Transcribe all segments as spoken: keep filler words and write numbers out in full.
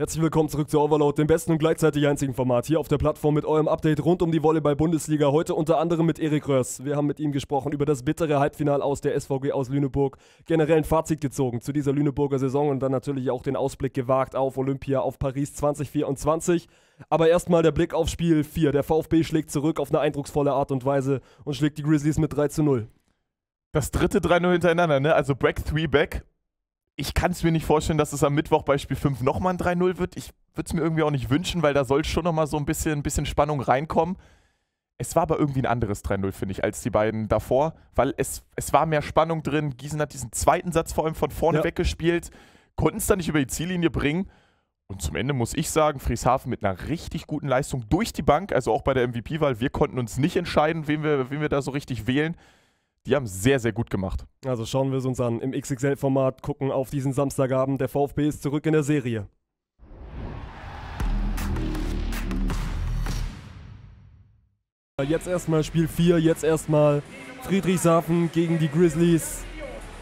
Herzlich willkommen zurück zu Overload, dem besten und gleichzeitig einzigen Format hier auf der Plattform mit eurem Update rund um die Volleyball Bundesliga. Heute unter anderem mit Erik Röhrs. Wir haben mit ihm gesprochen über das bittere Halbfinale aus der S V G aus Lüneburg, generell ein Fazit gezogen zu dieser Lüneburger Saison und dann natürlich auch den Ausblick gewagt auf Olympia, auf Paris zwanzig vierundzwanzig. Aber erstmal der Blick auf Spiel vier. Der VfB schlägt zurück auf eine eindrucksvolle Art und Weise und schlägt die Grizzlies mit drei zu null. Das dritte drei null hintereinander, ne? Also Break three back. Ich kann es mir nicht vorstellen, dass es am Mittwoch bei Spiel fünf nochmal ein drei null wird. Ich würde es mir irgendwie auch nicht wünschen, weil da soll schon nochmal so ein bisschen, ein bisschen Spannung reinkommen. Es war aber irgendwie ein anderes drei null, finde ich, als die beiden davor, weil es, es war mehr Spannung drin. Giesen hat diesen zweiten Satz vor allem von vorne ja. weggespielt, konnten es dann nicht über die Ziellinie bringen. Und zum Ende muss ich sagen, Friedrichshafen mit einer richtig guten Leistung durch die Bank, also auch bei der M V P-Wahl. Wir konnten uns nicht entscheiden, wen wir, wen wir da so richtig wählen. Die haben es sehr, sehr gut gemacht. Also schauen wir es uns an. Im X X L-Format gucken auf diesen Samstagabend. Der VfB ist zurück in der Serie. Jetzt erstmal Spiel vier, jetzt erstmal Friedrichshafen gegen die Grizzlies.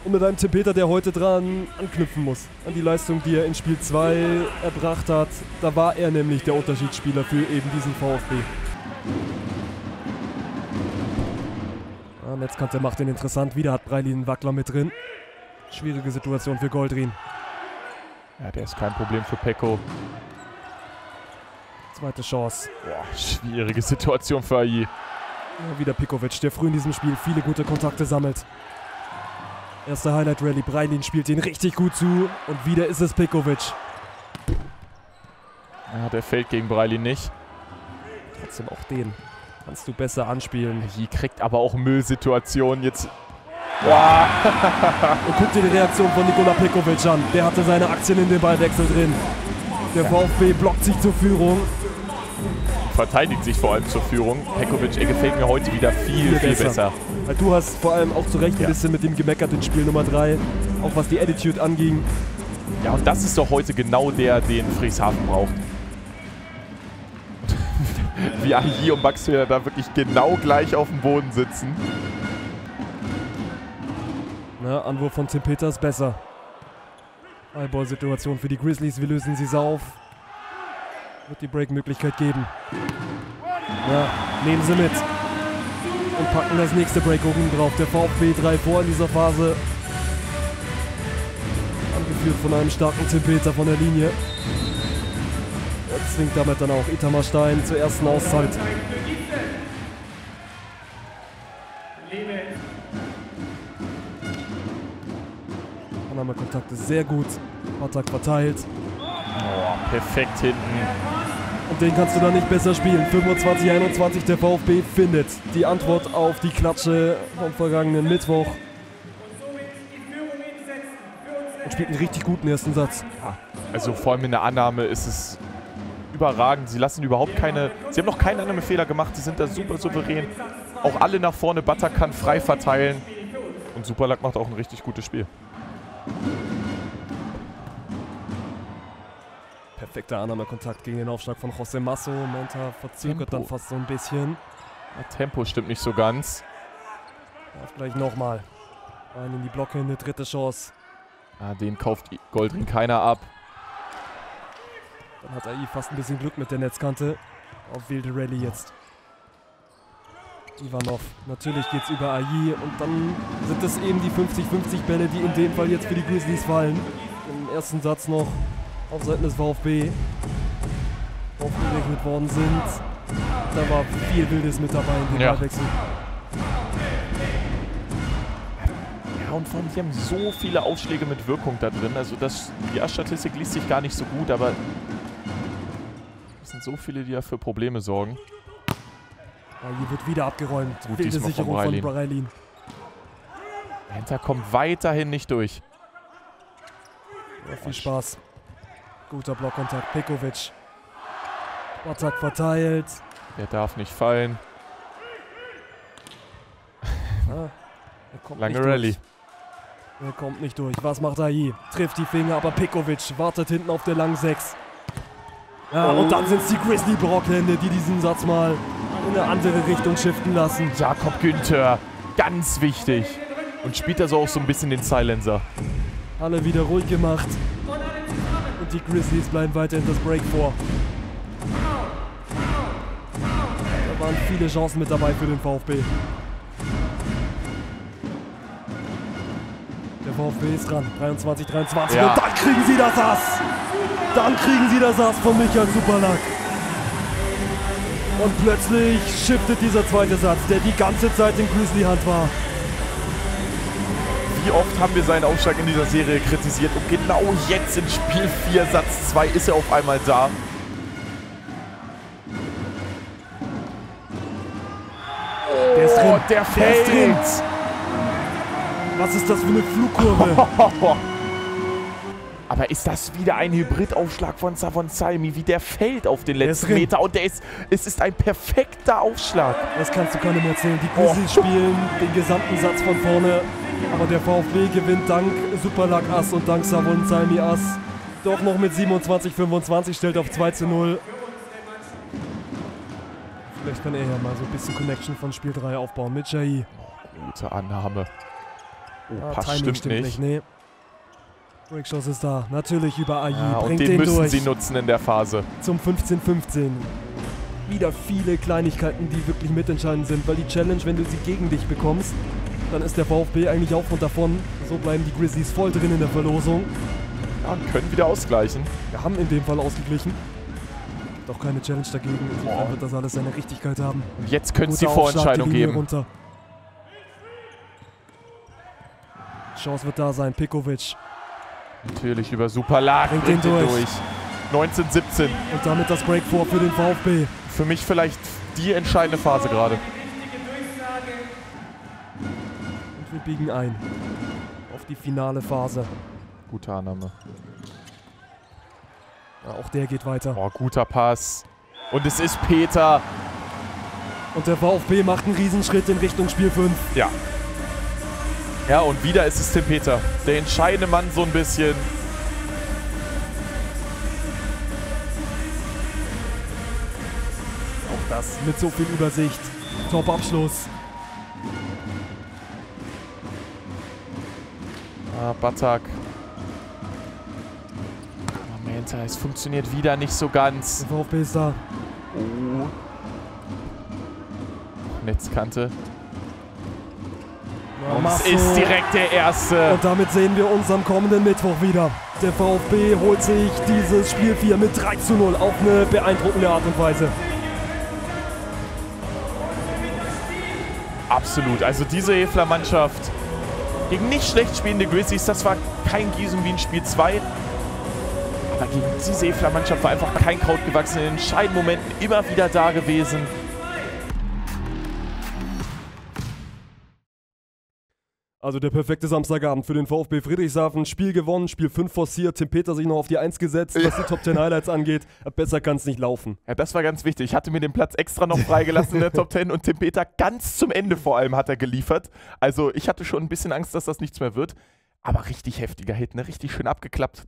Und mit einem Tim Peter, der heute dran anknüpfen muss. An die Leistung, die er in Spiel zwei erbracht hat. Da war er nämlich der Unterschiedsspieler für eben diesen VfB. Netzkante macht ihn interessant. Wieder hat Breilin einen Wackler mit drin. Schwierige Situation für Goldrin. Ja, der ist kein Problem für Peko. Zweite Chance. Boah, schwierige Situation für Ahyi. Ja, wieder Pekovic, der früh in diesem Spiel viele gute Kontakte sammelt. Erste Highlight Rally. Breilin spielt ihn richtig gut zu. Und wieder ist es Pekovic. Ja, der fällt gegen Breilin nicht. Trotzdem auch den kannst du besser anspielen. Ahyi kriegt aber auch Müllsituationen jetzt. Wow. Und guck dir die Reaktion von Nikola Pekovic an. Der hatte seine Aktien in den Ballwechsel drin. Der VfB blockt sich zur Führung. Verteidigt sich vor allem zur Führung. Pekovic, er gefällt mir heute wieder viel, viel, viel besser. besser. Du hast vor allem auch zu Recht ein ja. bisschen mit dem gemeckert in Spiel Nummer drei. Auch was die Attitude anging. Ja, und das ist doch heute genau der, den Friedrichshafen braucht. Wie Ahyi und Max Höhler da wirklich genau gleich auf dem Boden sitzen. Na, Anwurf von Tim Peter ist besser. Highball-Situation für die Grizzlies, wir lösen sie auf. Wird die Break-Möglichkeit geben. Ja, nehmen sie mit. Und packen das nächste Break oben drauf. Der VfB drei vor in dieser Phase. Angeführt von einem starken Tim Peter von der Linie. Zwingt damit dann auch Itamar Stein zur ersten Auszeit. Annahmekontakte sehr gut. Batak verteilt. Oh, perfekt hinten. Und den kannst du da nicht besser spielen. fünfundzwanzig einundzwanzig, der VfB findet die Antwort auf die Klatsche vom vergangenen Mittwoch. Und spielt einen richtig guten ersten Satz. Ja, also vor allem in der Annahme ist es überragend. Sie lassen überhaupt keine, sie haben noch keinen anderen Fehler gemacht, sie sind da super souverän. Auch alle nach vorne, Batak kann frei verteilen und Superlack macht auch ein richtig gutes Spiel. Perfekter Annahmekontakt gegen den Aufschlag von Jose Masso. Manta verzögert Tempo. Dann fast so ein bisschen. Das Tempo stimmt nicht so ganz. Auf gleich nochmal. Rein in die Blocke, eine dritte Chance. Ah, den kauft Goldring keiner ab. Dann hat Ahyi fast ein bisschen Glück mit der Netzkante. Auf wilde Rallye jetzt. Ivanov. Natürlich geht's über Ahyi. Und dann sind es eben die fünfzig fünfzig Bälle, die in dem Fall jetzt für die Grizzlies fallen. Im ersten Satz noch auf Seiten des VfB aufgerechnet worden sind. Da war viel Wildes mit dabei in dem ja. Ballwechsel. Ja, und vor allem, sie haben so viele Aufschläge mit Wirkung da drin. Also das, die Statistik liest sich gar nicht so gut, aber so viele, die ja für Probleme sorgen. Ahyi wird wieder abgeräumt. Gut, wilde Sicherung von Breilin. Hinter kommt weiterhin nicht durch. Ja, viel Spaß. Guter Blockkontakt. Pekovic. Batak verteilt. Der darf nicht fallen. Ah, er kommt Lange Rallye. Er kommt nicht durch. Was macht Ahyi? Trifft die Finger, aber Pekovic wartet hinten auf der langen sechs. Ja, und dann sind es die Grizzly-Brockhände, die diesen Satz mal in eine andere Richtung shiften lassen. Jakob Günther, ganz wichtig. Und spielt da so auch so ein bisschen den Silencer. Alle wieder ruhig gemacht. Und und die Grizzlies bleiben weiterhin das Break vor. Da waren viele Chancen mit dabei für den VfB. Der VfB ist dran, dreiundzwanzig, dreiundzwanzig, ja. Und dann kriegen sie das Ass! Dann kriegen sie das Ass von Michael Superlack. Und plötzlich shiftet dieser zweite Satz, der die ganze Zeit in Grizzly-Hand war. Wie oft haben wir seinen Aufschlag in dieser Serie kritisiert und genau jetzt in Spiel vier, Satz zwei ist er auf einmal da. Oh, der ist drin, der fällt drin. Was ist das für eine Flugkurve? Aber ist das wieder ein Hybridaufschlag von Savon Salmi, wie der fällt auf den letzten Meter und der ist, es ist ein perfekter Aufschlag. Das kannst du keinem erzählen. Die Grizzlies oh. spielen den gesamten Satz von vorne, aber der VfB gewinnt dank Superlack Ass und dank Savon Salmi Ass. Doch noch mit siebenundzwanzig, fünfundzwanzig, stellt auf zwei zu null. Vielleicht kann er ja mal so ein bisschen Connection von Spiel drei aufbauen mit Jai. Oh, gute Annahme. Oh, ah, passt, stimmt, stimmt nicht. nicht nee. Breakshots ist da, natürlich über Ahyi, ja, bringt und den, den müssen durch. Sie nutzen in der Phase. Zum fünfzehn fünfzehn. Wieder viele Kleinigkeiten, die wirklich mitentscheidend sind, weil die Challenge, wenn du sie gegen dich bekommst, dann ist der VfB eigentlich auch von davon. So bleiben die Grizzlies voll drin in der Verlosung. Ja, und können wieder ausgleichen. Wir haben in dem Fall ausgeglichen. Doch keine Challenge dagegen, insofern wird das alles seine Richtigkeit haben. Und jetzt könnte es die Vorentscheidung geben. Runter. Chance wird da sein, Pekovic. Natürlich über Superlack, bringt den durch. durch. neunzehn siebzehn. Und damit das Break vor für den VfB. Für mich vielleicht die entscheidende Phase gerade. Und wir biegen ein auf die finale Phase. Gute Annahme. Ja, auch der geht weiter. Oh, guter Pass. Und es ist Peter. Und der VfB macht einen Riesenschritt in Richtung Spiel fünf. Ja. Ja, und wieder ist es Tim Peter, der entscheidende Mann so ein bisschen. Auch das mit so viel Übersicht. Top-Abschluss. Ah, Batak. Oh, Manta, es funktioniert wieder nicht so ganz. Der VfB ist da. Oh. Netzkante. Und es ist direkt der erste. Und damit sehen wir uns am kommenden Mittwoch wieder. Der VfB holt sich dieses Spiel vier mit drei zu null auf eine beeindruckende Art und Weise. Absolut. Also diese Häfler-Mannschaft gegen nicht schlecht spielende Grizzlies, das war kein Giesen wie in Spiel zwei. Aber gegen diese Häfler-Mannschaft war einfach kein Kraut gewachsen. In entscheidenden Momenten immer wieder da gewesen. Also der perfekte Samstagabend für den VfB Friedrichshafen. Spiel gewonnen, Spiel fünf forciert, Tim Peter sich noch auf die eins gesetzt, was die Top zehn Highlights angeht. Besser kann es nicht laufen. Ja, das war ganz wichtig. Ich hatte mir den Platz extra noch freigelassen in der Top zehn und Tim Peter ganz zum Ende vor allem hat er geliefert. Also ich hatte schon ein bisschen Angst, dass das nichts mehr wird. Aber richtig heftiger Hit, ne? Richtig schön abgeklappt.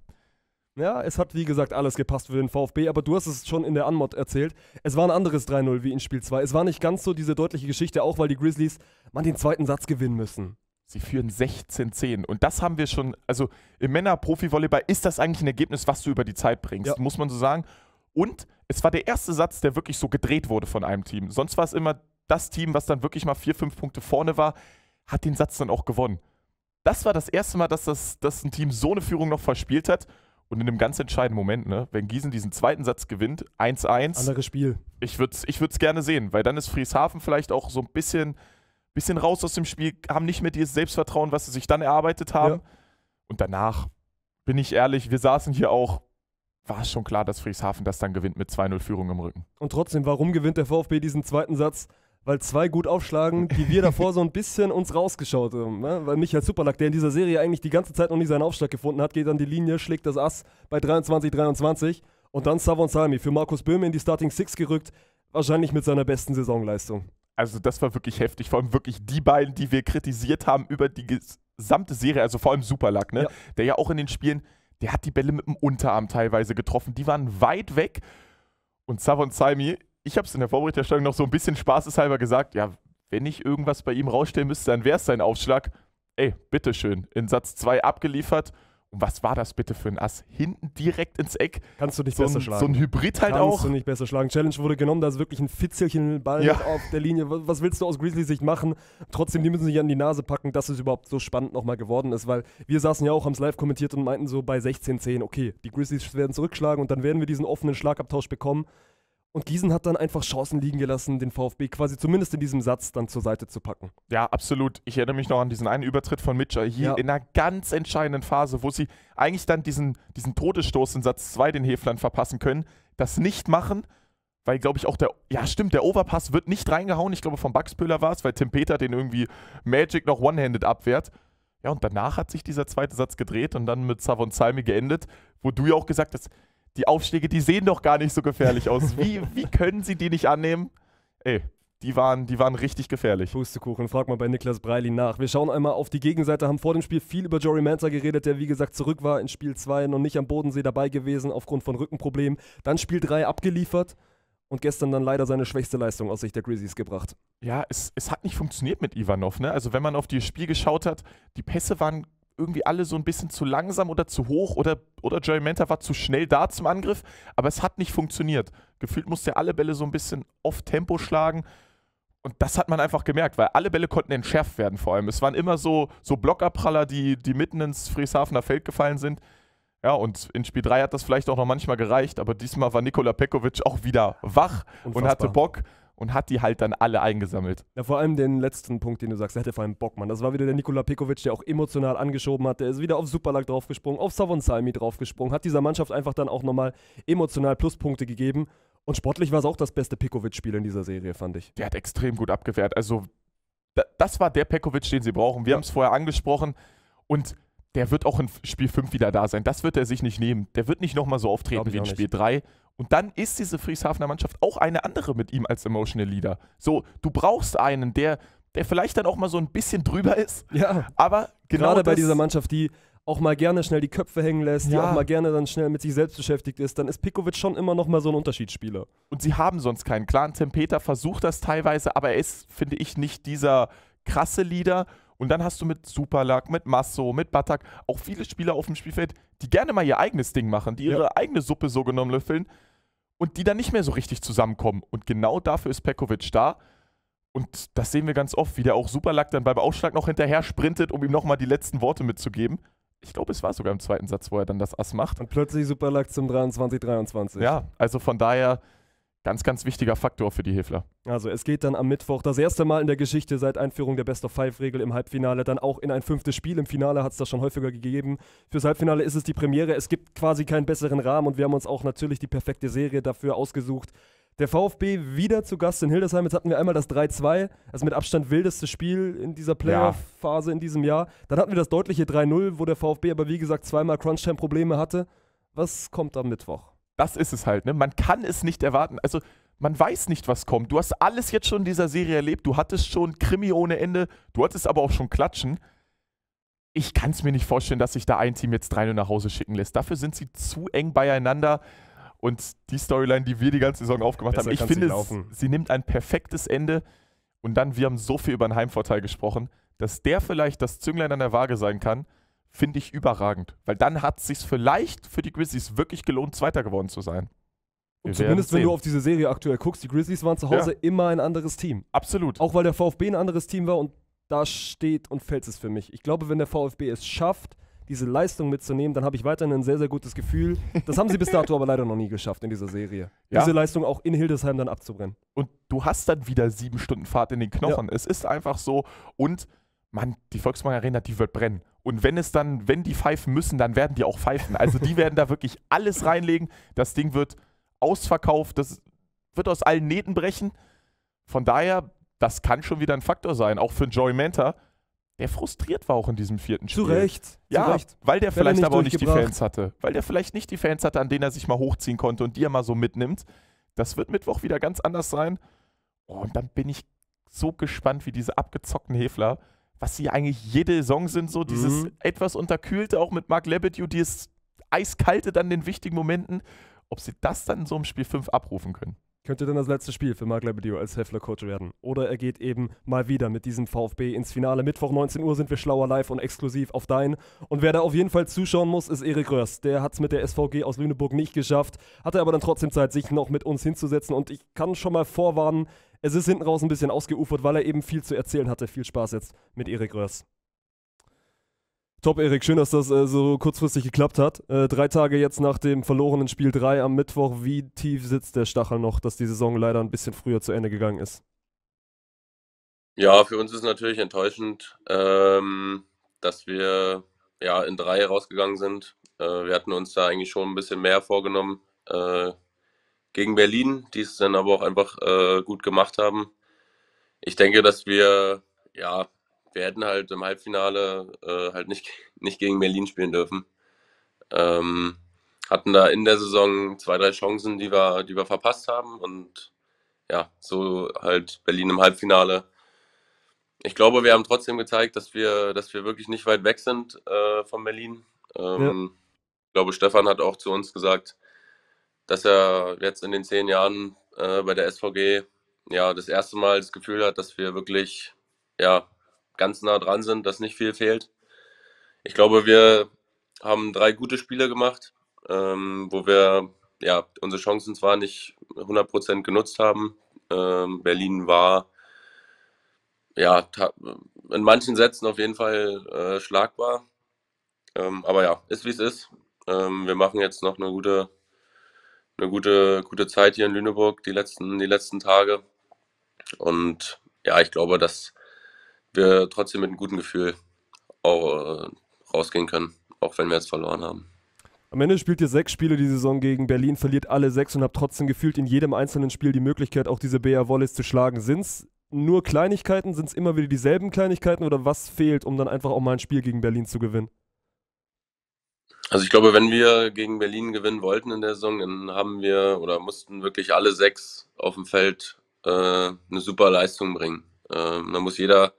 Ja, es hat wie gesagt alles gepasst für den VfB, aber du hast es schon in der Anmod erzählt, es war ein anderes drei null wie in Spiel zwei. Es war nicht ganz so diese deutliche Geschichte, auch weil die Grizzlies man den zweiten Satz gewinnen müssen. Sie führen sechzehn zehn und das haben wir schon, also im Männer-Profi-Volleyball ist das eigentlich ein Ergebnis, was du über die Zeit bringst, ja. Muss man so sagen. Und es war der erste Satz, der wirklich so gedreht wurde von einem Team. Sonst war es immer das Team, was dann wirklich mal vier, fünf Punkte vorne war, hat den Satz dann auch gewonnen. Das war das erste Mal, dass, das, dass ein Team so eine Führung noch verspielt hat. Und in einem ganz entscheidenden Moment, ne, wenn Giesen diesen zweiten Satz gewinnt, eins eins. Anderes Spiel. Ich würde es ich würd's gerne sehen, weil dann ist Friedrichshafen vielleicht auch so ein bisschen... bisschen raus aus dem Spiel, haben nicht mehr dieses Selbstvertrauen, was sie sich dann erarbeitet haben. Ja. Und danach, bin ich ehrlich, wir saßen hier auch, war schon klar, dass Friedrichshafen das dann gewinnt mit zwei null Führung im Rücken. Und trotzdem, warum gewinnt der VfB diesen zweiten Satz? Weil zwei gut aufschlagen, die wir davor so ein bisschen uns rausgeschaut haben. Ne? Weil Michael Superlack, der in dieser Serie eigentlich die ganze Zeit noch nicht seinen Aufschlag gefunden hat, geht an die Linie, schlägt das Ass bei dreiundzwanzig dreiundzwanzig. Und dann Savon Salmi für Markus Böhme in die Starting Six gerückt, wahrscheinlich mit seiner besten Saisonleistung. Also das war wirklich heftig, vor allem wirklich die beiden, die wir kritisiert haben über die gesamte Serie, also vor allem Superlack, ne? Ja. Der ja auch in den Spielen, der hat die Bälle mit dem Unterarm teilweise getroffen, die waren weit weg. Und Savon Salmi, ich habe es in der Vorberichterstattung noch so ein bisschen spaßeshalber gesagt, ja, wenn ich irgendwas bei ihm rausstellen müsste, dann wäre es sein Aufschlag. Ey, bitteschön, in Satz zwei abgeliefert Und was war das bitte für ein Ass? Hinten direkt ins Eck. Kannst du nicht so besser ein, schlagen. So ein Hybrid halt Kannst auch. Kannst du nicht besser schlagen. Challenge wurde genommen, da ist wirklich ein Fitzelchen Ball ja. auf der Linie. Was willst du aus Grizzlies Sicht machen? Trotzdem, die müssen sich an die Nase packen, dass es überhaupt so spannend nochmal geworden ist. Weil wir saßen ja auch, haben es live kommentiert und meinten so bei sechzehn zehn, okay, die Grizzlies werden zurückschlagen und dann werden wir diesen offenen Schlagabtausch bekommen. Und Giesen hat dann einfach Chancen liegen gelassen, den VfB quasi zumindest in diesem Satz dann zur Seite zu packen. Ja, absolut. Ich erinnere mich noch an diesen einen Übertritt von Mitchell hier ja. in einer ganz entscheidenden Phase, wo sie eigentlich dann diesen, diesen Todesstoß in Satz zwei den Heflern verpassen können, das nicht machen, weil, glaube ich, auch der, ja stimmt, der Overpass wird nicht reingehauen, ich glaube vom Buxpöhler war es, weil Tim Peter den irgendwie Magic noch one-handed abwehrt. Ja, und danach hat sich dieser zweite Satz gedreht und dann mit Savon Salmi geendet, wo du ja auch gesagt hast, die Aufschläge, die sehen doch gar nicht so gefährlich aus. Wie, wie können sie die nicht annehmen? Ey, die waren, die waren richtig gefährlich. Pustekuchen, frag mal bei Niklas Breilin nach. Wir schauen einmal auf die Gegenseite, haben vor dem Spiel viel über Jory Manta geredet, der wie gesagt zurück war in Spiel zwei, noch nicht am Bodensee dabei gewesen aufgrund von Rückenproblemen. Dann Spiel drei abgeliefert und gestern dann leider seine schwächste Leistung aus Sicht der Grizzlies gebracht. Ja, es, es hat nicht funktioniert mit Ivanov, ne? Also wenn man auf das Spiel geschaut hat, die Pässe waren irgendwie alle so ein bisschen zu langsam oder zu hoch oder, oder Jory Manta war zu schnell da zum Angriff, aber es hat nicht funktioniert. Gefühlt musste er alle Bälle so ein bisschen auf Tempo schlagen und das hat man einfach gemerkt, weil alle Bälle konnten entschärft werden vor allem. Es waren immer so, so Blockabpraller, die, die mitten ins Friedrichshafener Feld gefallen sind. Ja, und in Spiel drei hat das vielleicht auch noch manchmal gereicht, aber diesmal war Nikola Pekovic auch wieder wach Unfassbar. und hatte Bock. Und hat die halt dann alle eingesammelt. Ja, vor allem den letzten Punkt, den du sagst, der hatte vor allem Bock, Mann. Das war wieder der Nikola Pekovic, der auch emotional angeschoben hat. Der ist wieder auf Superlack draufgesprungen, auf Savon Salmi draufgesprungen, hat dieser Mannschaft einfach dann auch nochmal emotional Pluspunkte gegeben. Und sportlich war es auch das beste Pekovic-Spiel in dieser Serie, fand ich. Der hat extrem gut abgewehrt. Also das war der Pekovic, den sie brauchen. Wir ja. haben es vorher angesprochen. Und der wird auch in Spiel fünf wieder da sein. Das wird er sich nicht nehmen. Der wird nicht nochmal so auftreten wie in Spiel drei. Und dann ist diese Friedrichshafener Mannschaft auch eine andere mit ihm als Emotional Leader. So, du brauchst einen, der, der vielleicht dann auch mal so ein bisschen drüber ist. Ja, aber genau gerade bei dieser Mannschaft, die auch mal gerne schnell die Köpfe hängen lässt, ja. die auch mal gerne dann schnell mit sich selbst beschäftigt ist, dann ist Pekovic schon immer noch mal so ein Unterschiedsspieler. Und sie haben sonst keinen klaren. Tim Peter versucht das teilweise, aber er ist, finde ich, nicht dieser krasse Leader. Und dann hast du mit Superlack, mit Masso, mit Batak auch viele Spieler auf dem Spielfeld, die gerne mal ihr eigenes Ding machen, die ihre ja. eigene Suppe so genommen löffeln. Und die dann nicht mehr so richtig zusammenkommen. Und genau dafür ist Pekovic da. Und das sehen wir ganz oft, wie der auch Superlack dann beim Aufschlag noch hinterher sprintet, um ihm nochmal die letzten Worte mitzugeben. Ich glaube, es war sogar im zweiten Satz, wo er dann das Ass macht. Und plötzlich Superlack zum dreiundzwanzig dreiundzwanzig. Ja, also von daher ganz, ganz wichtiger Faktor für die Hefler. Also es geht dann am Mittwoch das erste Mal in der Geschichte seit Einführung der Best-of-Five-Regel im Halbfinale, dann auch in ein fünftes Spiel. Im Finale hat es das schon häufiger gegeben. Fürs Halbfinale ist es die Premiere. Es gibt quasi keinen besseren Rahmen und wir haben uns auch natürlich die perfekte Serie dafür ausgesucht. Der VfB wieder zu Gast in Hildesheim. Jetzt hatten wir einmal das drei zwei, das mit Abstand wildeste Spiel in dieser Playoff-Phase ja. in diesem Jahr. Dann hatten wir das deutliche drei null, wo der VfB aber wie gesagt zweimal Crunch-Time-Probleme hatte. Was kommt am Mittwoch? Das ist es halt, ne? Man kann es nicht erwarten. Also man weiß nicht, was kommt. Du hast alles jetzt schon in dieser Serie erlebt. Du hattest schon Krimi ohne Ende. Du hattest aber auch schon Klatschen. Ich kann es mir nicht vorstellen, dass sich da ein Team jetzt drei null nach Hause schicken lässt. Dafür sind sie zu eng beieinander. Und die Storyline, die wir die ganze Saison aufgemacht Besser haben, ich finde, es, sie nimmt ein perfektes Ende. Und dann, wir haben so viel über den Heimvorteil gesprochen, dass der vielleicht das Zünglein an der Waage sein kann. Finde ich überragend, weil dann hat es sich vielleicht für die Grizzlies wirklich gelohnt, Zweiter geworden zu sein. Und zumindest wenn du auf diese Serie aktuell guckst, die Grizzlies waren zu Hause ja. immer ein anderes Team. Absolut. Auch weil der VfB ein anderes Team war und da steht und fällt es für mich. Ich glaube, wenn der VfB es schafft, diese Leistung mitzunehmen, dann habe ich weiterhin ein sehr, sehr gutes Gefühl. Das haben sie bis dato aber leider noch nie geschafft in dieser Serie. Ja. Diese Leistung auch in Hildesheim dann abzubrennen. Und du hast dann wieder sieben Stunden Fahrt in den Knochen. Ja. Es ist einfach so und Mann, die Volksbank Arena, die wird brennen. Und wenn es dann, wenn die pfeifen müssen, dann werden die auch pfeifen. Also die werden da wirklich alles reinlegen. Das Ding wird ausverkauft, das wird aus allen Nähten brechen. Von daher, das kann schon wieder ein Faktor sein, auch für Jory Manta, der frustriert war auch in diesem vierten Spiel. Zu Recht. Ja, zu Recht. Weil der vielleicht aber auch nicht die Fans hatte. Weil der vielleicht nicht die Fans hatte, an denen er sich mal hochziehen konnte und die er mal so mitnimmt. Das wird Mittwoch wieder ganz anders sein. Oh, und dann bin ich so gespannt, wie diese abgezockten Hefler, was sie eigentlich jede Saison sind, so dieses mhm. etwas Unterkühlte, auch mit Marc Lebedew, die ist eiskalte dann in den wichtigen Momenten, ob sie das dann in so einem Spiel fünf abrufen können. könnte dann das letzte Spiel für Marc Lebedew als Heffler-Coach werden. Oder er geht eben mal wieder mit diesem VfB ins Finale. Mittwoch neunzehn Uhr sind wir schlauer live und exklusiv auf Dein. Und wer da auf jeden Fall zuschauen muss, ist Erik Röhrs. Der hat es mit der S V G aus Lüneburg nicht geschafft, hatte aber dann trotzdem Zeit, sich noch mit uns hinzusetzen. Und ich kann schon mal vorwarnen, es ist hinten raus ein bisschen ausgeufert, weil er eben viel zu erzählen hatte. Viel Spaß jetzt mit Erik Röhrs. Top, Erik. Schön, dass das äh, so kurzfristig geklappt hat. Äh, drei Tage jetzt nach dem verlorenen Spiel drei am Mittwoch. Wie tief sitzt der Stachel noch, dass die Saison leider ein bisschen früher zu Ende gegangen ist? Ja, für uns ist es natürlich enttäuschend, ähm, dass wir ja, in drei rausgegangen sind. Äh, wir hatten uns da eigentlich schon ein bisschen mehr vorgenommen äh, gegen Berlin, die es dann aber auch einfach äh, gut gemacht haben. Ich denke, dass wir... ja Wir hätten halt im Halbfinale äh, halt nicht, nicht gegen Berlin spielen dürfen. Ähm, hatten da in der Saison zwei, drei Chancen, die wir, die wir verpasst haben. Und ja, so halt Berlin im Halbfinale. Ich glaube, wir haben trotzdem gezeigt, dass wir, dass wir wirklich nicht weit weg sind äh, von Berlin. Ähm, ja. Ich glaube, Stefan hat auch zu uns gesagt, dass er jetzt in den zehn Jahren äh, bei der S V G ja, das erste Mal das Gefühl hat, dass wir wirklich, ja, ganz nah dran sind, dass nicht viel fehlt. Ich glaube, wir haben drei gute Spiele gemacht, ähm, wo wir ja, unsere Chancen zwar nicht hundert Prozent genutzt haben. Ähm, Berlin war ja, in manchen Sätzen auf jeden Fall äh, schlagbar. Ähm, aber ja, ist wie es ist. Ähm, wir machen jetzt noch eine gute, eine gute, gute Zeit hier in Lüneburg, die letzten, die letzten Tage. Und ja, ich glaube, dass wir trotzdem mit einem guten Gefühl auch, äh, rausgehen können, auch wenn wir jetzt verloren haben. Am Ende spielt ihr sechs Spiele die Saison gegen Berlin, verliert alle sechs und habt trotzdem gefühlt in jedem einzelnen Spiel die Möglichkeit, auch diese B R Volleys zu schlagen. Sind es nur Kleinigkeiten? Sind es immer wieder dieselben Kleinigkeiten? Oder was fehlt, um dann einfach auch mal ein Spiel gegen Berlin zu gewinnen? Also ich glaube, wenn wir gegen Berlin gewinnen wollten in der Saison, dann haben wir oder mussten wirklich alle sechs auf dem Feld äh, eine super Leistung bringen. Äh, da muss jeder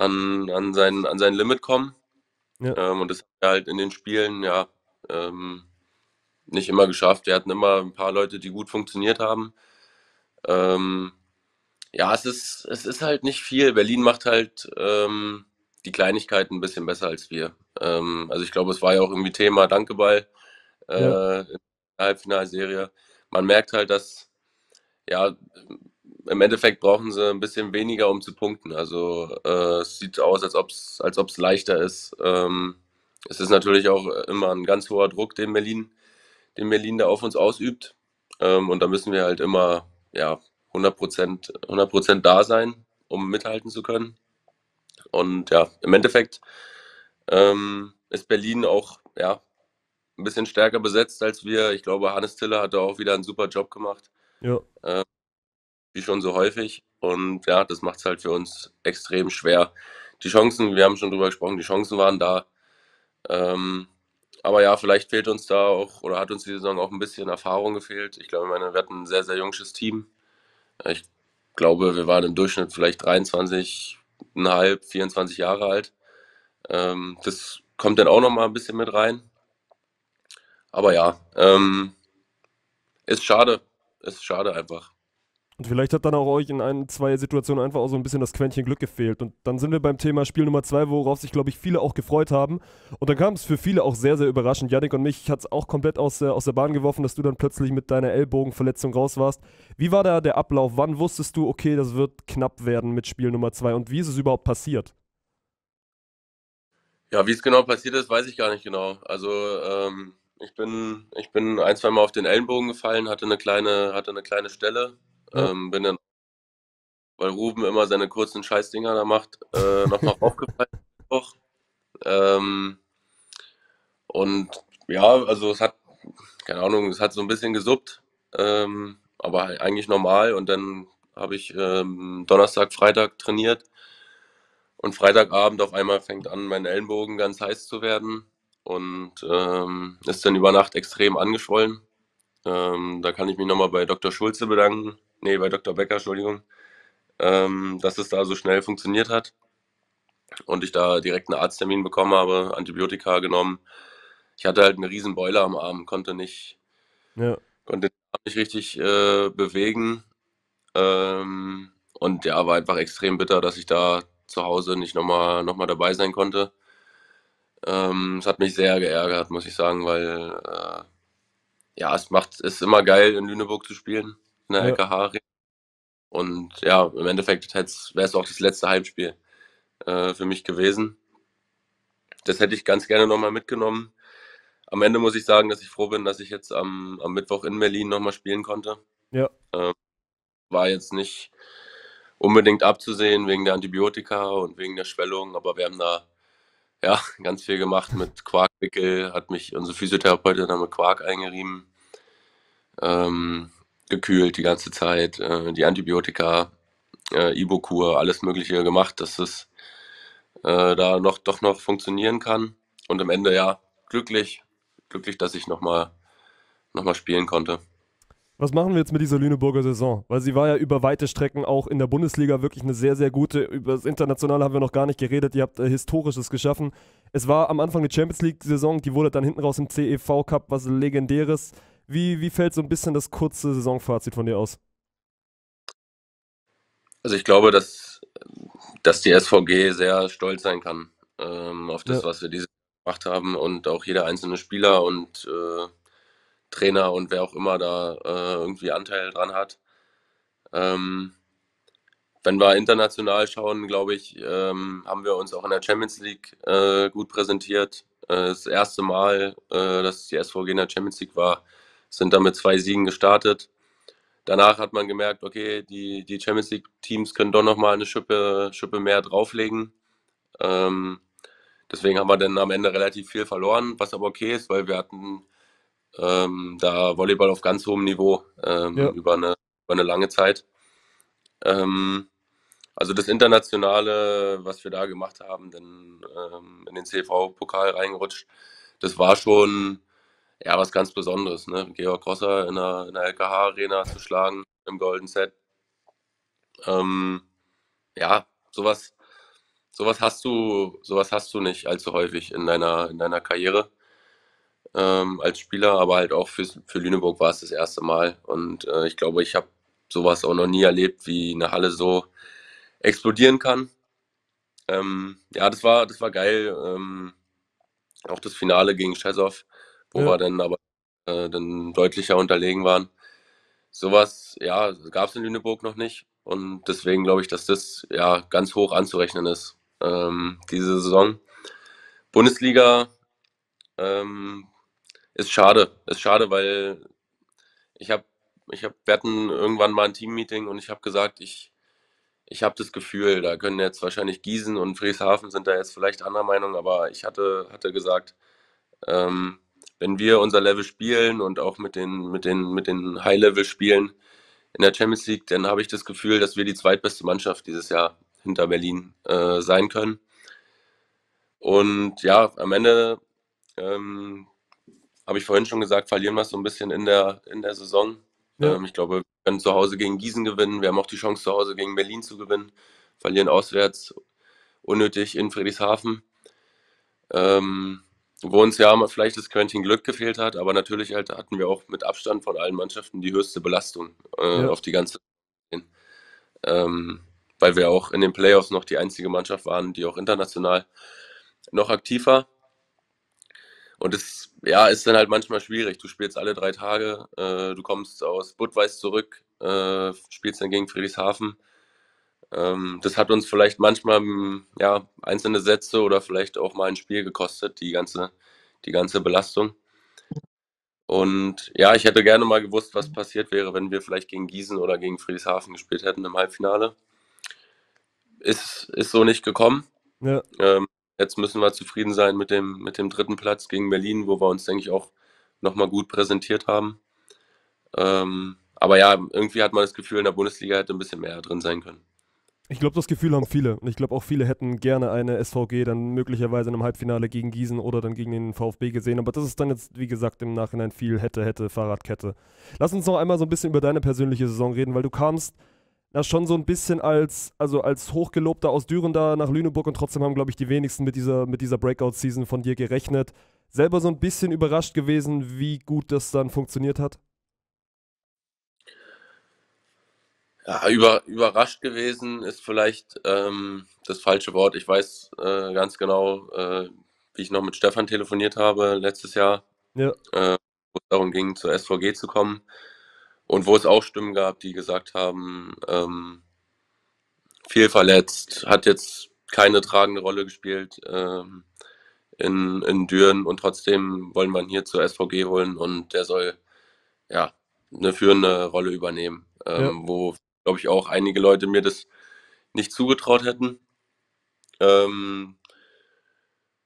An, an, sein, an sein Limit kommen. Ja. Ähm, und das haben wir halt in den Spielen ja ähm, nicht immer geschafft. Wir hatten immer ein paar Leute, die gut funktioniert haben. Ähm, ja, es ist, es ist halt nicht viel. Berlin macht halt ähm, die Kleinigkeiten ein bisschen besser als wir. Ähm, also ich glaube, es war ja auch irgendwie Thema Dankeball äh, ja. in der Halbfinalserie. Man merkt halt, dass ja, im Endeffekt brauchen sie ein bisschen weniger, um zu punkten. Also äh, es sieht aus, als ob es als ob's leichter ist. Ähm, es ist natürlich auch immer ein ganz hoher Druck, den Berlin, den Berlin da auf uns ausübt. Ähm, und da müssen wir halt immer ja, hundert Prozent da sein, um mithalten zu können. Und ja, im Endeffekt ähm, ist Berlin auch ja, ein bisschen stärker besetzt als wir. Ich glaube, Hannes Tiller hat da auch wieder einen super Job gemacht. Ja. Ähm, wie schon so häufig. Und ja, das macht es halt für uns extrem schwer. Die Chancen, wir haben schon drüber gesprochen, die Chancen waren da. Ähm, aber ja, vielleicht fehlt uns da auch, oder hat uns die Saison auch ein bisschen Erfahrung gefehlt. Ich glaube, meine, wir hatten ein sehr, sehr junges Team. Ich glaube, wir waren im Durchschnitt vielleicht dreiundzwanzig Komma fünf, vierundzwanzig Jahre alt. Ähm, das kommt dann auch noch mal ein bisschen mit rein. Aber ja, ähm, ist schade. Ist schade einfach. Und vielleicht hat dann auch euch in ein, zwei Situationen einfach auch so ein bisschen das Quäntchen Glück gefehlt. Und dann sind wir beim Thema Spiel Nummer zwei, worauf sich, glaube ich, viele auch gefreut haben. Und dann kam es für viele auch sehr, sehr überraschend. Yannick und mich hat es auch komplett aus, äh, aus der Bahn geworfen, dass du dann plötzlich mit deiner Ellbogenverletzung raus warst. Wie war da der Ablauf? Wann wusstest du, okay, das wird knapp werden mit Spiel Nummer zwei? Und wie ist es überhaupt passiert? Ja, wie es genau passiert ist, weiß ich gar nicht genau. Also, ähm, ich bin, ich bin ein, zwei Mal auf den Ellenbogen gefallen, hatte eine kleine, hatte eine kleine Stelle. Ja. Ähm, bin dann, weil Ruben immer seine kurzen Scheißdinger da macht, äh, nochmal aufgefallen. Auch. Ähm, und ja, also es hat, keine Ahnung, es hat so ein bisschen gesuppt, ähm, aber eigentlich normal. Und dann habe ich ähm, Donnerstag, Freitag trainiert und Freitagabend auf einmal fängt an, mein Ellenbogen ganz heiß zu werden und ähm, ist dann über Nacht extrem angeschwollen. Ähm, da kann ich mich nochmal bei Doktor Schulze bedanken. Nee, bei Doktor Becker, Entschuldigung, ähm, dass es da so schnell funktioniert hat und ich da direkt einen Arzttermin bekommen habe, Antibiotika genommen. Ich hatte halt einen riesen Beuler am Arm, konnte nicht, ja. konnte nicht richtig äh, bewegen. Ähm, und ja, war einfach extrem bitter, dass ich da zu Hause nicht nochmal noch mal dabei sein konnte. Es ähm, hat mich sehr geärgert, muss ich sagen, weil äh, ja, es macht, ist immer geil, in Lüneburg zu spielen, in der ja. L K H Arena. Und ja, im Endeffekt wäre es auch das letzte Heimspiel äh, für mich gewesen. Das hätte ich ganz gerne nochmal mitgenommen. Am Ende muss ich sagen, dass ich froh bin, dass ich jetzt am, am Mittwoch in Berlin nochmal spielen konnte. Ja. Ähm, war jetzt nicht unbedingt abzusehen wegen der Antibiotika und wegen der Schwellung, aber wir haben da ja ganz viel gemacht mit Quarkwickel, hat mich unsere Physiotherapeutin dann mit Quark eingerieben, ähm, gekühlt die ganze Zeit, äh, die Antibiotika, äh, Ibokur, alles Mögliche gemacht, dass es äh, da noch, doch noch funktionieren kann. Und am Ende ja glücklich, glücklich, dass ich nochmal noch mal spielen konnte. Was machen wir jetzt mit dieser Lüneburger Saison? Weil sie war ja über weite Strecken auch in der Bundesliga wirklich eine sehr, sehr gute. Über das Internationale haben wir noch gar nicht geredet. Ihr habt äh, Historisches geschaffen. Es war am Anfang die Champions League-Saison, die wurde dann hinten raus im C E V Cup, was Legendäres. Wie, wie fällt so ein bisschen das kurze Saisonfazit von dir aus? Also ich glaube, dass, dass die S V G sehr stolz sein kann ähm, auf das, ja. was wir dieses Jahr gemacht haben und auch jeder einzelne Spieler und äh, Trainer und wer auch immer da äh, irgendwie Anteil dran hat. Ähm, wenn wir international schauen, glaube ich, ähm, haben wir uns auch in der Champions League äh, gut präsentiert. Äh, das erste Mal, äh, dass die S V G in der Champions League war, sind dann mit zwei Siegen gestartet. Danach hat man gemerkt, okay, die, die Champions League Teams können doch nochmal eine Schippe, Schippe mehr drauflegen. Ähm, deswegen haben wir dann am Ende relativ viel verloren, was aber okay ist, weil wir hatten Ähm, da Volleyball auf ganz hohem Niveau ähm, ja. über, eine, über eine lange Zeit. Ähm, also das Internationale, was wir da gemacht haben, dann ähm, in den C V-Pokal reingerutscht, das war schon ja, was ganz Besonderes. Ne? Georg Grozer in der, in der L K H Arena zu schlagen im Golden Set. Ähm, ja, sowas, sowas, hast du, sowas hast du nicht allzu häufig in deiner, in deiner Karriere. Ähm, als Spieler, aber halt auch für, für Lüneburg war es das erste Mal und äh, ich glaube, ich habe sowas auch noch nie erlebt, wie eine Halle so explodieren kann. Ähm, ja, das war, das war geil. Ähm, auch das Finale gegen Schesow, wo ja. wir dann aber äh, dann deutlicher unterlegen waren. Sowas, ja, gab es in Lüneburg noch nicht und deswegen glaube ich, dass das ja ganz hoch anzurechnen ist, ähm, diese Saison. Bundesliga ähm, Ist schade, ist schade, weil ich habe, ich hab, wir hatten irgendwann mal ein Teammeeting und ich habe gesagt, ich, ich habe das Gefühl, da können jetzt wahrscheinlich Giesen und Friedrichshafen sind da jetzt vielleicht anderer Meinung, aber ich hatte, hatte gesagt, ähm, wenn wir unser Level spielen und auch mit den, mit den, mit den High-Level spielen in der Champions League, dann habe ich das Gefühl, dass wir die zweitbeste Mannschaft dieses Jahr hinter Berlin äh, sein können. Und ja, am Ende ähm, habe ich vorhin schon gesagt, verlieren wir es so ein bisschen in der, in der Saison. Ja. Ähm, ich glaube, wir können zu Hause gegen Giesen gewinnen. Wir haben auch die Chance, zu Hause gegen Berlin zu gewinnen. Verlieren auswärts unnötig in Friedrichshafen. Ähm, wo uns ja vielleicht das Quäntchen Glück gefehlt hat, aber natürlich halt hatten wir auch mit Abstand von allen Mannschaften die höchste Belastung äh, ja. auf die ganze Saison. Ähm, weil wir auch in den Playoffs noch die einzige Mannschaft waren, die auch international noch aktiv war. Und es ja, ist dann halt manchmal schwierig. Du spielst alle drei Tage, äh, du kommst aus Budweis zurück, äh, spielst dann gegen Friedrichshafen. Ähm, das hat uns vielleicht manchmal ja, einzelne Sätze oder vielleicht auch mal ein Spiel gekostet, die ganze, die ganze Belastung. Und ja, ich hätte gerne mal gewusst, was passiert wäre, wenn wir vielleicht gegen Giesen oder gegen Friedrichshafen gespielt hätten im Halbfinale. Ist, ist so nicht gekommen. Ja. Ähm, Jetzt müssen wir zufrieden sein mit dem, mit dem dritten Platz gegen Berlin, wo wir uns, denke ich, auch nochmal gut präsentiert haben. Ähm, aber ja, irgendwie hat man das Gefühl, in der Bundesliga hätte ein bisschen mehr drin sein können. Ich glaube, das Gefühl haben viele. Und ich glaube, auch viele hätten gerne eine S V G dann möglicherweise in einem Halbfinale gegen Giesen oder dann gegen den VfB gesehen. Aber das ist dann jetzt, wie gesagt, im Nachhinein viel hätte, hätte, Fahrradkette. Lass uns noch einmal so ein bisschen über deine persönliche Saison reden, weil du kamst na schon so ein bisschen als, also als Hochgelobter aus Düren da nach Lüneburg und trotzdem haben, glaube ich, die wenigsten mit dieser, mit dieser Breakout-Season von dir gerechnet. Selber so ein bisschen überrascht gewesen, wie gut das dann funktioniert hat? Ja, über, überrascht gewesen ist vielleicht ähm, das falsche Wort. Ich weiß äh, ganz genau, äh, wie ich noch mit Stefan telefoniert habe letztes Jahr, ja. äh, wo es darum ging, zur S V G zu kommen. Und wo es auch Stimmen gab, die gesagt haben, ähm, viel verletzt, hat jetzt keine tragende Rolle gespielt ähm, in, in Düren und trotzdem wollen wir ihn hier zur S V G holen und der soll ja eine führende Rolle übernehmen, ähm, ja. wo, glaube ich, auch einige Leute mir das nicht zugetraut hätten. Ähm,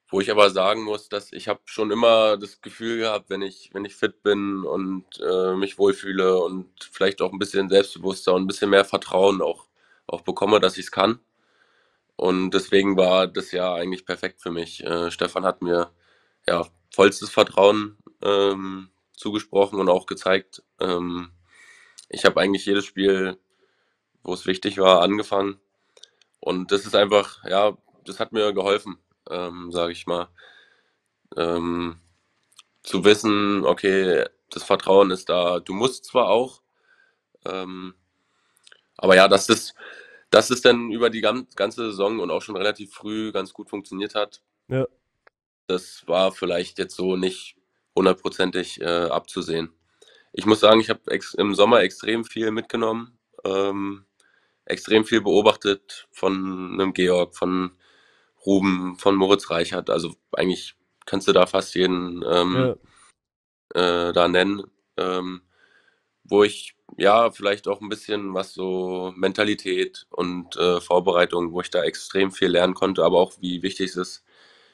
wo ich aber sagen muss, dass ich habe schon immer das Gefühl gehabt, wenn ich, wenn ich fit bin und äh, mich wohlfühle und vielleicht auch ein bisschen selbstbewusster und ein bisschen mehr Vertrauen auch, auch bekomme, dass ich es kann. Und deswegen war das Jahr eigentlich perfekt für mich. Äh, Stefan hat mir ja vollstes Vertrauen ähm, zugesprochen und auch gezeigt. Ähm, ich habe eigentlich jedes Spiel, wo es wichtig war, angefangen. Und das ist einfach, ja, das hat mir geholfen. Ähm, sage ich mal, ähm, zu wissen, okay, das Vertrauen ist da, du musst zwar auch, ähm, aber ja, dass das, dass das dann über die ganze Saison und auch schon relativ früh ganz gut funktioniert hat, ja. Das war vielleicht jetzt so nicht hundertprozentig äh, abzusehen. Ich muss sagen, ich habe im Sommer extrem viel mitgenommen, ähm, extrem viel beobachtet von einem Georg, von Ruben, von Moritz Reichert, also eigentlich kannst du da fast jeden ähm, ja. äh, da nennen, ähm, wo ich ja vielleicht auch ein bisschen was so Mentalität und äh, Vorbereitung, wo ich da extrem viel lernen konnte, aber auch wie wichtig es ist,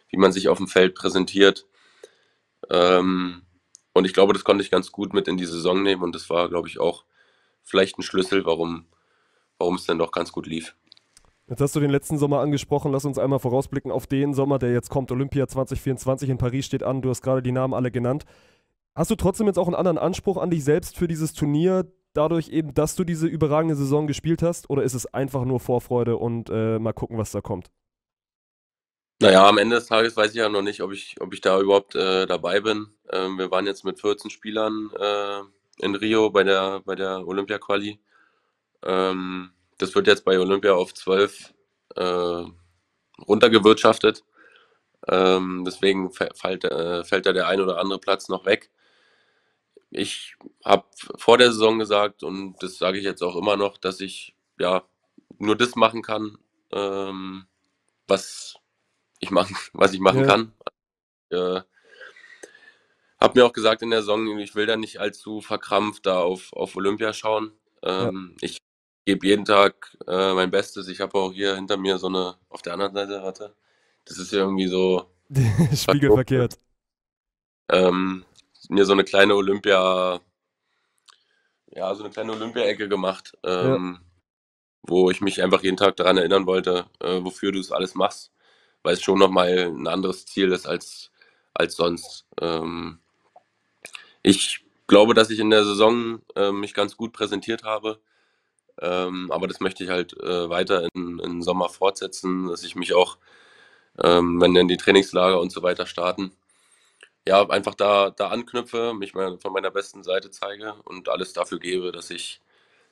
wie man sich auf dem Feld präsentiert. Ähm, und ich glaube, das konnte ich ganz gut mit in die Saison nehmen und das war, glaube ich, auch vielleicht ein Schlüssel, warum, warum es dann doch ganz gut lief. Jetzt hast du den letzten Sommer angesprochen, lass uns einmal vorausblicken auf den Sommer, der jetzt kommt. Olympia zwanzig vierundzwanzig in Paris steht an, du hast gerade die Namen alle genannt. Hast du trotzdem jetzt auch einen anderen Anspruch an dich selbst für dieses Turnier, dadurch eben, dass du diese überragende Saison gespielt hast? Oder ist es einfach nur Vorfreude und äh, mal gucken, was da kommt? Naja, am Ende des Tages weiß ich ja noch nicht, ob ich, ob ich da überhaupt äh, dabei bin. Ähm, wir waren jetzt mit vierzehn Spielern äh, in Rio bei der, bei der Olympia-Quali. Ähm... Das wird jetzt bei Olympia auf zwölf äh, runtergewirtschaftet. Ähm, deswegen fällt, äh, fällt da der ein oder andere Platz noch weg. Ich habe vor der Saison gesagt, und das sage ich jetzt auch immer noch, dass ich ja nur das machen kann, ähm, was ich machen, was ich machen ja. kann. Ich äh, habe mir auch gesagt in der Saison, ich will da nicht allzu verkrampft da auf, auf Olympia schauen. Ähm, ja. Ich Ich gebe jeden Tag äh, mein Bestes. Ich habe auch hier hinter mir so eine, auf der anderen Seite, warte, das ist ja irgendwie so spiegelverkehrt. Ähm, mir so eine kleine Olympia, ja, so eine kleine Olympia-Ecke gemacht, ähm, ja. wo ich mich einfach jeden Tag daran erinnern wollte, äh, wofür du es alles machst, weil es schon nochmal ein anderes Ziel ist als, als sonst. Ähm, ich glaube, dass ich in der Saison äh, mich ganz gut präsentiert habe. Ähm, aber das möchte ich halt äh, weiter in, in Sommer fortsetzen, dass ich mich auch, ähm, wenn dann die Trainingslager und so weiter starten, ja, einfach da, da anknüpfe, mich mal von meiner besten Seite zeige und alles dafür gebe, dass ich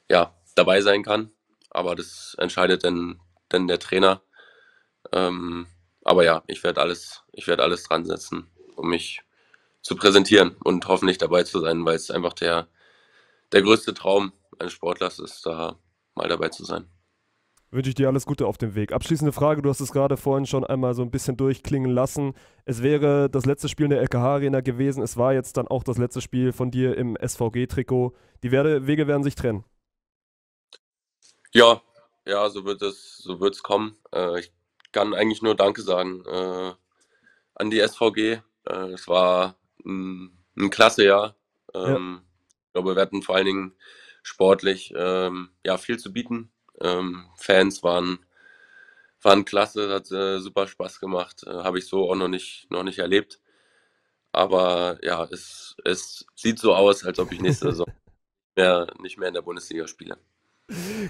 ja dabei sein kann. Aber das entscheidet dann, dann der Trainer. Ähm, aber ja, ich werde alles, ich werde alles dran setzen, um mich zu präsentieren und hoffentlich dabei zu sein, weil es einfach der, der größte Traum eines Sportlers ist, da mal dabei zu sein. Wünsche ich dir alles Gute auf dem Weg. Abschließende Frage, du hast es gerade vorhin schon einmal so ein bisschen durchklingen lassen. Es wäre das letzte Spiel in der L K H Arena gewesen, es war jetzt dann auch das letzte Spiel von dir im S V G-Trikot. Die Wege werden sich trennen. Ja, ja, so wird es, so wird es kommen. Äh, ich kann eigentlich nur Danke sagen äh, an die S V G. Äh, es war ein, ein klasse Jahr. Ähm, ja. Ich glaube, wir hatten vor allen Dingen sportlich ähm, ja, viel zu bieten. Ähm, Fans waren, waren klasse, hat äh, super Spaß gemacht. Äh, habe ich so auch noch nicht, noch nicht erlebt. Aber ja, es, es sieht so aus, als ob ich nächste Saison mehr, nicht mehr in der Bundesliga spiele.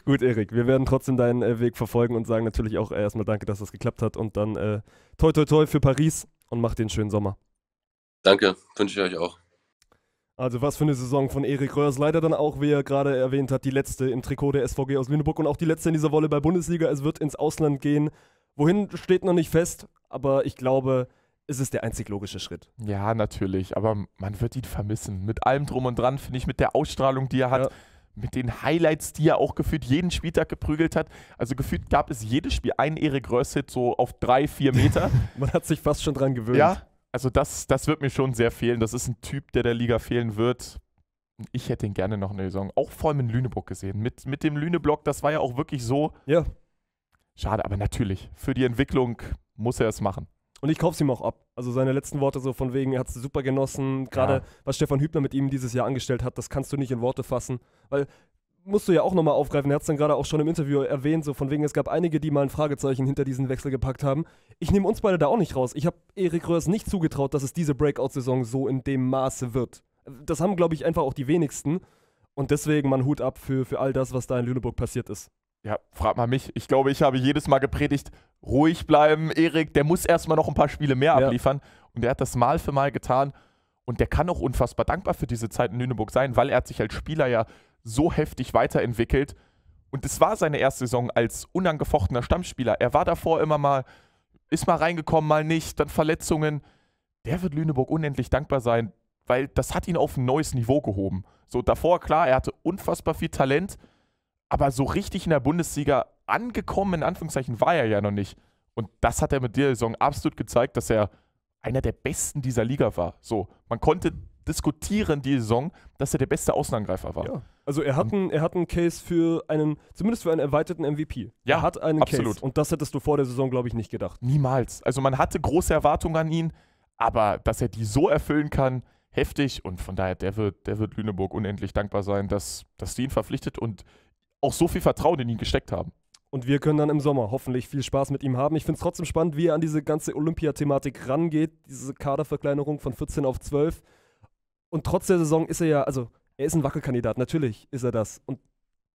Gut, Erik, wir werden trotzdem deinen äh, Weg verfolgen und sagen natürlich auch äh, erstmal danke, dass das geklappt hat und dann äh, toi toi toi für Paris und macht den schönen Sommer. Danke, wünsche ich euch auch. Also was für eine Saison von Erik Röhrs. Leider dann auch, wie er gerade erwähnt hat, die letzte im Trikot der S V G aus Lüneburg und auch die letzte in dieser Volleyball Bundesliga. Es wird ins Ausland gehen. Wohin steht noch nicht fest, aber ich glaube, es ist der einzig logische Schritt. Ja, natürlich, aber man wird ihn vermissen. Mit allem Drum und Dran, finde ich, mit der Ausstrahlung, die er hat. Ja. Mit den Highlights, die er auch gefühlt jeden Spieltag geprügelt hat. Also gefühlt gab es jedes Spiel einen Erik Röhrs-Hit so auf drei, vier Meter. Man hat sich fast schon dran gewöhnt. Ja, also das, das wird mir schon sehr fehlen. Das ist ein Typ, der der Liga fehlen wird. Ich hätte ihn gerne noch eine Saison, auch vor allem in Lüneburg gesehen. Mit, mit dem Lüneburg, das war ja auch wirklich so. Ja. Schade, aber natürlich, für die Entwicklung muss er es machen. Und ich kaufe es ihm auch ab. Also seine letzten Worte so von wegen, er hat es super genossen. Gerade ja. was Stefan Hübner mit ihm dieses Jahr angestellt hat, das kannst du nicht in Worte fassen. Weil, musst du ja auch nochmal aufgreifen, er hat es dann gerade auch schon im Interview erwähnt, so von wegen, es gab einige, die mal ein Fragezeichen hinter diesen Wechsel gepackt haben. Ich nehme uns beide da auch nicht raus. Ich habe Erik Röhrs nicht zugetraut, dass es diese Breakout-Saison so in dem Maße wird. Das haben, glaube ich, einfach auch die wenigsten. Und deswegen, man, Hut ab für, für all das, was da in Lüneburg passiert ist. Ja, frag mal mich. Ich glaube, ich habe jedes Mal gepredigt, ruhig bleiben, Erik, der muss erstmal noch ein paar Spiele mehr abliefern. Ja. Und der hat das Mal für Mal getan. Und der kann auch unfassbar dankbar für diese Zeit in Lüneburg sein, weil er hat sich als Spieler ja so heftig weiterentwickelt. Und es war seine erste Saison als unangefochtener Stammspieler. Er war davor immer mal, ist mal reingekommen, mal nicht, dann Verletzungen. Der wird Lüneburg unendlich dankbar sein, weil das hat ihn auf ein neues Niveau gehoben. So davor, klar, er hatte unfassbar viel Talent, aber so richtig in der Bundesliga angekommen, in Anführungszeichen, war er ja noch nicht. Und das hat er mit der Saison absolut gezeigt, dass er einer der Besten dieser Liga war. So, man konnte diskutieren die Saison, dass er der beste Außenangreifer war. Ja. Also er hat einen, er hat einen Case für einen, zumindest für einen erweiterten M V P. Ja, er hat einen absolut. Case. Und das hättest du vor der Saison, glaube ich, nicht gedacht. Niemals. Also man hatte große Erwartungen an ihn, aber dass er die so erfüllen kann, heftig. Und von daher, der wird, der wird Lüneburg unendlich dankbar sein, dass, dass die ihn verpflichtet und auch so viel Vertrauen in ihn gesteckt haben. Und wir können dann im Sommer hoffentlich viel Spaß mit ihm haben. Ich finde es trotzdem spannend, wie er an diese ganze Olympia-Thematik rangeht, diese Kaderverkleinerung von vierzehn auf zwölf. Und trotz der Saison ist er ja, also er ist ein Wackelkandidat, natürlich ist er das. Und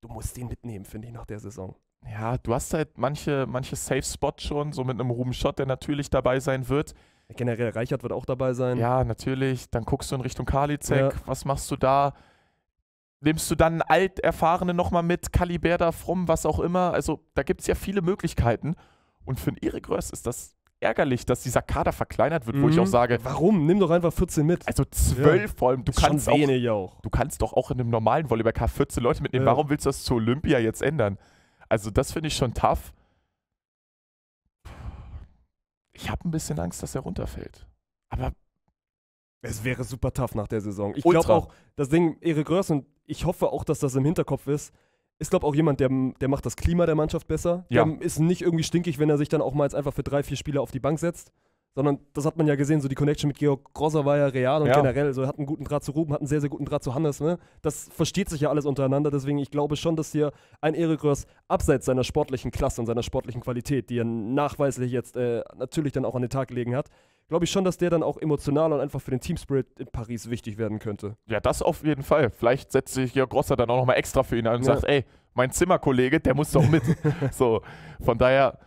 du musst ihn mitnehmen, finde ich, nach der Saison. Ja, du hast halt manche, manche Safe-Spots schon, so mit einem Ruben Schott, der natürlich dabei sein wird. Generell Reichert wird auch dabei sein. Ja, natürlich. Dann guckst du in Richtung Karliczek, ja. was machst du da? Nimmst du dann Alterfahrene nochmal mit, Kaliberda, Fromm, was auch immer. Also da gibt es ja viele Möglichkeiten. Und für einen Erik Röhrs ist das ärgerlich, dass dieser Kader verkleinert wird, mhm. wo ich auch sage... Warum? Nimm doch einfach vierzehn mit. Also zwölf ja. vor allem. Du kannst, schon wenig auch, auch. du kannst doch auch in einem normalen Volleyball-K vierzehn Leute mitnehmen. Ja. Warum willst du das zu Olympia jetzt ändern? Also das finde ich schon tough. Ich habe ein bisschen Angst, dass er runterfällt. Aber... Es wäre super tough nach der Saison. Ich glaube auch, das Ding Erik Röhrs, und ich hoffe auch, dass das im Hinterkopf ist, ist, glaube ich, auch jemand, der, der macht das Klima der Mannschaft besser. Ja. Der ist nicht irgendwie stinkig, wenn er sich dann auch mal jetzt einfach für drei, vier Spieler auf die Bank setzt. Sondern, das hat man ja gesehen, so die Connection mit Georg Grozer war ja real und ja. generell. So, er hat einen guten Draht zu Ruben, hat einen sehr, sehr guten Draht zu Hannes. Ne? Das versteht sich ja alles untereinander. Deswegen, ich glaube schon, dass hier ein Erik Röhrs abseits seiner sportlichen Klasse und seiner sportlichen Qualität, die er nachweislich jetzt äh, natürlich dann auch an den Tag gelegen hat, glaube ich schon, dass der dann auch emotional und einfach für den Teamspirit in Paris wichtig werden könnte. Ja, das auf jeden Fall. Vielleicht setzt sich Georg Grozer dann auch nochmal extra für ihn an und ja. sagt, ey, mein Zimmerkollege, der muss doch mit. So, von daher,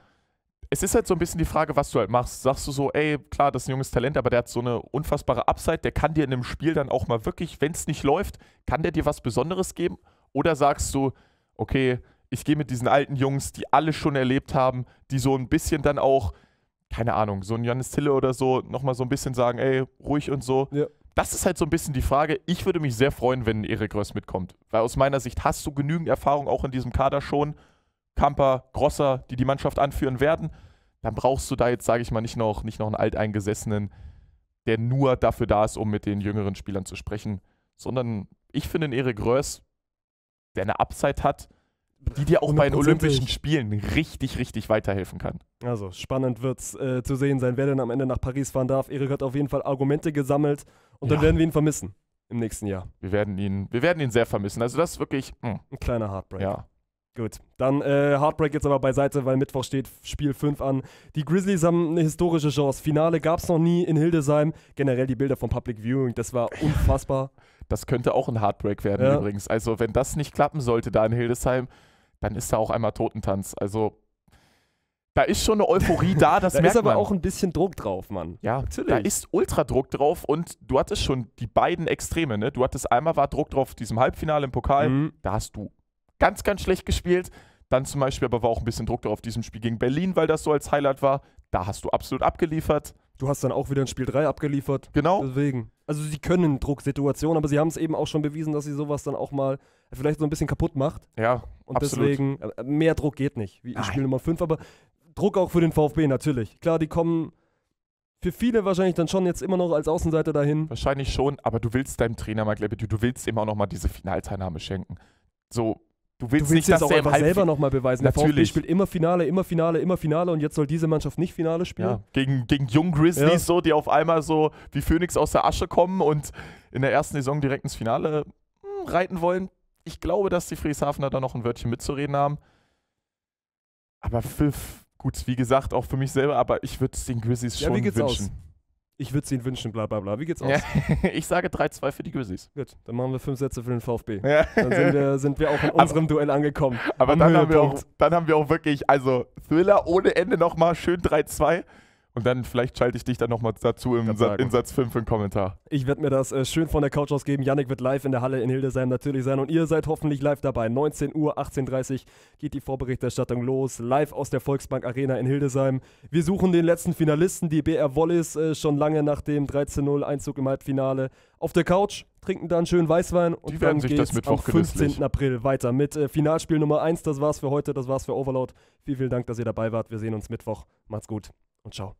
es ist halt so ein bisschen die Frage, was du halt machst. Sagst du so, ey, klar, das ist ein junges Talent, aber der hat so eine unfassbare Upside, der kann dir in einem Spiel dann auch mal wirklich, wenn es nicht läuft, kann der dir was Besonderes geben? Oder sagst du, okay, ich gehe mit diesen alten Jungs, die alle schon erlebt haben, die so ein bisschen dann auch keine Ahnung, so ein Jannis Tille oder so, nochmal so ein bisschen sagen, ey, ruhig und so. Ja. Das ist halt so ein bisschen die Frage. Ich würde mich sehr freuen, wenn Erik Röhrs mitkommt. Weil aus meiner Sicht hast du genügend Erfahrung auch in diesem Kader schon. Kamper, Grozer, die die Mannschaft anführen werden. Dann brauchst du da jetzt, sage ich mal, nicht noch, nicht noch einen Alteingesessenen, der nur dafür da ist, um mit den jüngeren Spielern zu sprechen. Sondern ich finde einen Erik Röhrs, der eine Upside hat, die dir auch bei den Olympischen Spielen richtig, richtig weiterhelfen kann. Also spannend wird es äh, zu sehen sein, wer denn am Ende nach Paris fahren darf. Erik hat auf jeden Fall Argumente gesammelt und ja. dann werden wir ihn vermissen im nächsten Jahr. Wir werden ihn, wir werden ihn sehr vermissen. Also das ist wirklich mh. ein kleiner Heartbreak. Ja. Gut, dann äh, Heartbreak jetzt aber beiseite, weil Mittwoch steht Spiel fünf an. Die Grizzlies haben eine historische Chance. Finale gab es noch nie in Hildesheim. Generell die Bilder vom Public Viewing, das war unfassbar. Das könnte auch ein Heartbreak werden ja. übrigens. Also wenn das nicht klappen sollte da in Hildesheim, dann ist da auch einmal Totentanz. Also Da ist schon eine Euphorie da, das da merkt man. Da ist aber man. auch ein bisschen Druck drauf, Mann. Ja, natürlich. Da ist Ultradruck drauf und du hattest schon die beiden Extreme, ne? Du hattest einmal war Druck drauf, diesem Halbfinale im Pokal, mhm. da hast du ganz, ganz schlecht gespielt. Dann zum Beispiel aber war auch ein bisschen Druck drauf, diesem Spiel gegen Berlin, weil das so als Highlight war. Da hast du absolut abgeliefert. Du hast dann auch wieder in Spiel drei abgeliefert. Genau. Deswegen. Also sie können Drucksituationen, aber sie haben es eben auch schon bewiesen, dass sie sowas dann auch mal vielleicht so ein bisschen kaputt macht. Ja, und absolut. Deswegen, mehr Druck geht nicht, wie in Spiel Nummer fünf, aber Druck auch für den VfB natürlich. Klar, die kommen für viele wahrscheinlich dann schon jetzt immer noch als Außenseiter dahin. Wahrscheinlich schon, aber du willst deinem Trainer, Marc Lebedew, du willst ihm auch nochmal diese Finalteilnahme schenken. So, du willst, du willst nicht, jetzt dass auch einfach selber nochmal beweisen. Natürlich. Der VfB spielt immer Finale, immer Finale, immer Finale und jetzt soll diese Mannschaft nicht Finale spielen. Ja. Gegen, gegen jung Grizzlies, ja. so, die auf einmal so wie Phönix aus der Asche kommen und in der ersten Saison direkt ins Finale mh, reiten wollen. Ich glaube, dass die Friedrichshafener da noch ein Wörtchen mitzureden haben. Aber Pfiff. Gut, wie gesagt, auch für mich selber, aber ich würde es den Grizzlies ja, schon wie geht's wünschen. Aus? Ich würde es ihnen wünschen, bla bla bla. Wie geht's aus? Ja, ich sage drei zwei für die Grizzlies. Gut, dann machen wir fünf Sätze für den VfB. Ja. Dann sind wir, sind wir auch in unserem aber, Duell angekommen. Aber dann haben, wir auch, dann haben wir auch wirklich, also Thriller ohne Ende nochmal, schön drei zwei. Und dann vielleicht schalte ich dich dann nochmal dazu im Sa in Satz fünf für einen Kommentar. Ich werde mir das äh, schön von der Couch aus geben. Yannick wird live in der Halle in Hildesheim natürlich sein und ihr seid hoffentlich live dabei. neunzehn Uhr, achtzehn Uhr dreißig geht die Vorberichterstattung los. Live aus der Volksbank Arena in Hildesheim. Wir suchen den letzten Finalisten, die B R Volleys, äh, schon lange nach dem dreizehn null Einzug im Halbfinale auf der Couch. Trinken dann schön Weißwein und die dann sich geht's das am fünfzehnten April weiter mit äh, Finalspiel Nummer eins. Das war's für heute, das war's für Overload. Vielen, vielen Dank, dass ihr dabei wart. Wir sehen uns Mittwoch. Macht's gut und ciao.